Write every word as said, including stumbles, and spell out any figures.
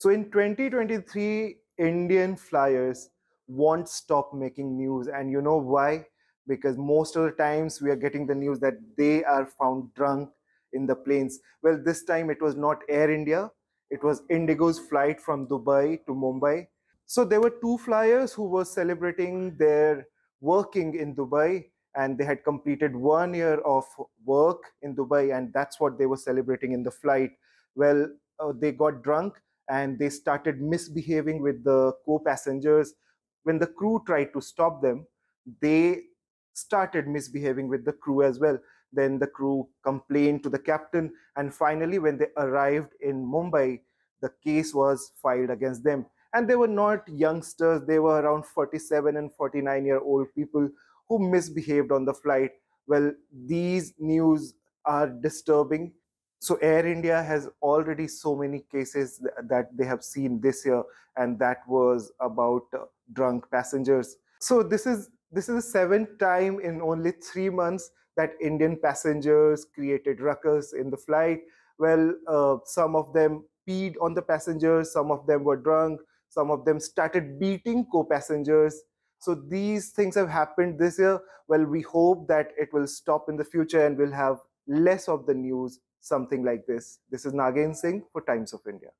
So in twenty twenty-three, Indian flyers won't stop making news. And you know why? Because most of the times we are getting the news that they are found drunk in the planes. Well, this time it was not Air India. It was Indigo's flight from Dubai to Mumbai. So there were two flyers who were celebrating their working in Dubai, and they had completed one year of work in Dubai, and that's what they were celebrating in the flight. Well, uh, they got drunk and they started misbehaving with the co-passengers. When the crew tried to stop them, they started misbehaving with the crew as well. Then the crew complained to the captain, and finally when they arrived in Mumbai, the case was filed against them. And they were not youngsters, they were around forty-seven and forty-nine year old people who misbehaved on the flight. Well, these news are disturbing. So Air India has already so many cases th that they have seen this year, and that was about uh, drunk passengers. So this is this is the seventh time in only three months that Indian passengers created ruckus in the flight. Well, uh, some of them peed on the passengers, some of them were drunk, some of them started beating co-passengers. So these things have happened this year. Well, we hope that it will stop in the future and we'll have less of the news, something like this. This is Nagin Singh for Times of India.